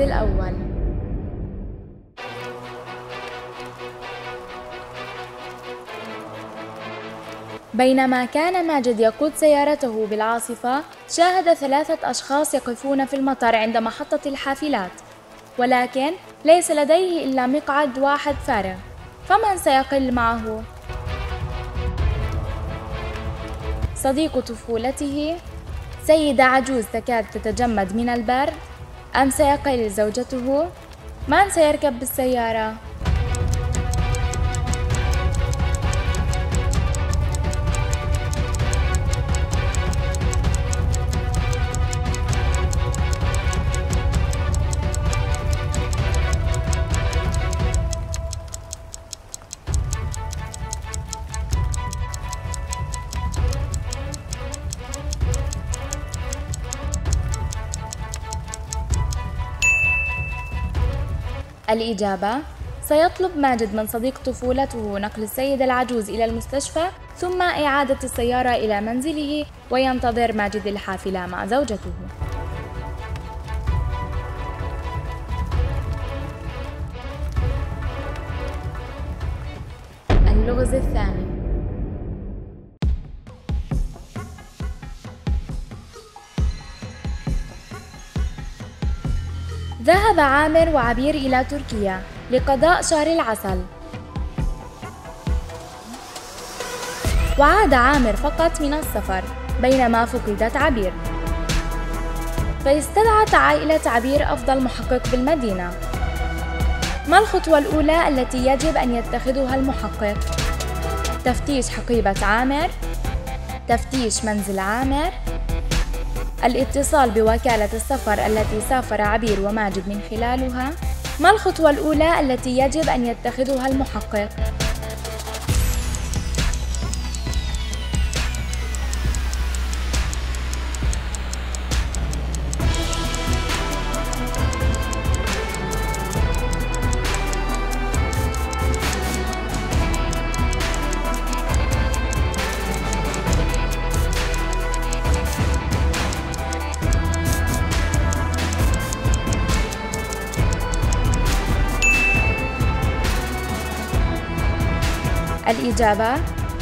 الجزء الأول. بينما كان ماجد يقود سيارته بالعاصفة، شاهد ثلاثة أشخاص يقفون في المطار عند محطة الحافلات، ولكن ليس لديه إلا مقعد واحد فارغ، فمن سيقل معه؟ صديق طفولته؟ سيدة عجوز تكاد تتجمد من البرد؟ أم سيقل زوجته؟ من سيركب بالسيارة؟ الإجابة: سيطلب ماجد من صديق طفولته نقل السيدة العجوز إلى المستشفى، ثم إعادة السيارة إلى منزله، وينتظر ماجد الحافلة مع زوجته. اللغز الثاني. ذهب عامر وعبير إلى تركيا لقضاء شهر العسل، وعاد عامر فقط من السفر بينما فقدت عبير، فاستدعت عائلة عبير أفضل محقق بالمدينة. ما الخطوة الأولى التي يجب أن يتخذها المحقق؟ تفتيش حقيبة عامر، تفتيش منزل عامر، الاتصال بوكالة السفر التي سافر عبير وماجد من خلالها. ما الخطوة الأولى التي يجب أن يتخذها المحقق؟ الإجابة: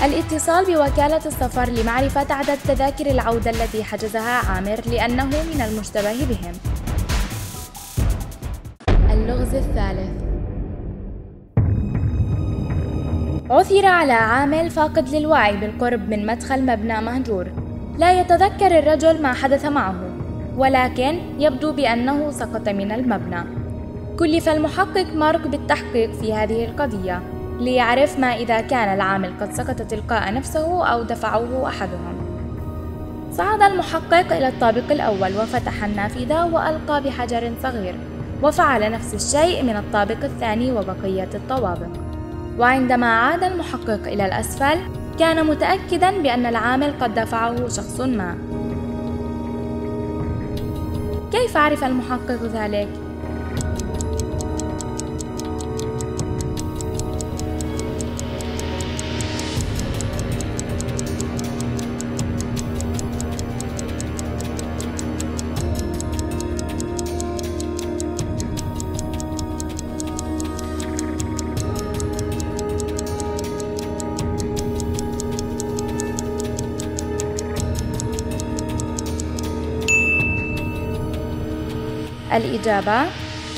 الاتصال بوكالة السفر لمعرفة عدد تذاكر العودة التي حجزها عامر، لأنه من المشتبه بهم. اللغز الثالث. عثر على عامل فاقد للوعي بالقرب من مدخل مبنى مهجور. لا يتذكر الرجل ما حدث معه، ولكن يبدو بأنه سقط من المبنى. كلف المحقق مارك بالتحقيق في هذه القضية ليعرف ما إذا كان العامل قد سقط تلقاء نفسه أو دفعه أحدهم. صعد المحقق إلى الطابق الأول وفتح النافذة وألقى بحجر صغير، وفعل نفس الشيء من الطابق الثاني وبقية الطوابق. وعندما عاد المحقق إلى الأسفل كان متأكدا بأن العامل قد دفعه شخص ما. كيف عرف المحقق ذلك؟ الإجابة: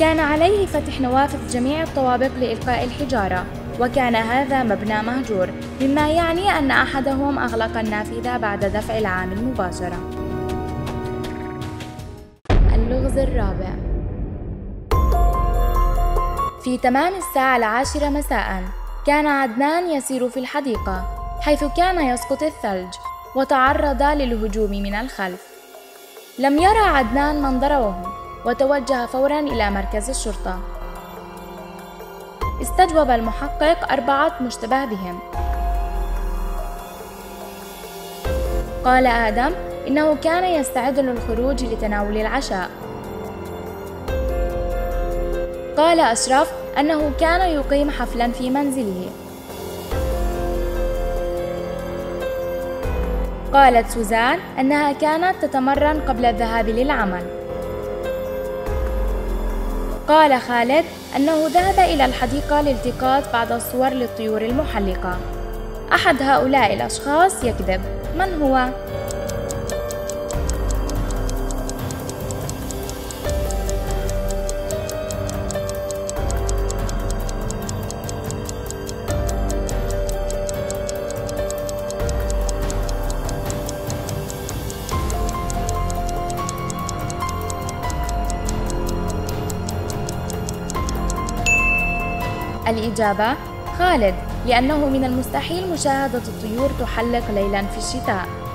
كان عليه فتح نوافذ جميع الطوابق لإلقاء الحجارة، وكان هذا مبنى مهجور، مما يعني أن أحدهم أغلق النافذة بعد دفع العامل مباشرة. اللغز الرابع. في تمام الساعة 10 مساءً كان عدنان يسير في الحديقة حيث كان يسقط الثلج، وتعرض للهجوم من الخلف. لم يرى عدنان من ضربه، وتوجه فوراً إلى مركز الشرطة. استجوب المحقق 4 مشتبه بهم. قال آدم إنه كان يستعد للخروج لتناول العشاء. قال أشرف أنه كان يقيم حفلاً في منزله. قالت سوزان أنها كانت تتمرن قبل الذهاب للعمل. قال خالد أنه ذهب إلى الحديقة لالتقاط بعض الصور للطيور المحلقة. أحد هؤلاء الأشخاص يكذب. من هو؟ الإجابة خالد، لأنه من المستحيل مشاهدة الطيور تحلق ليلاً في الشتاء.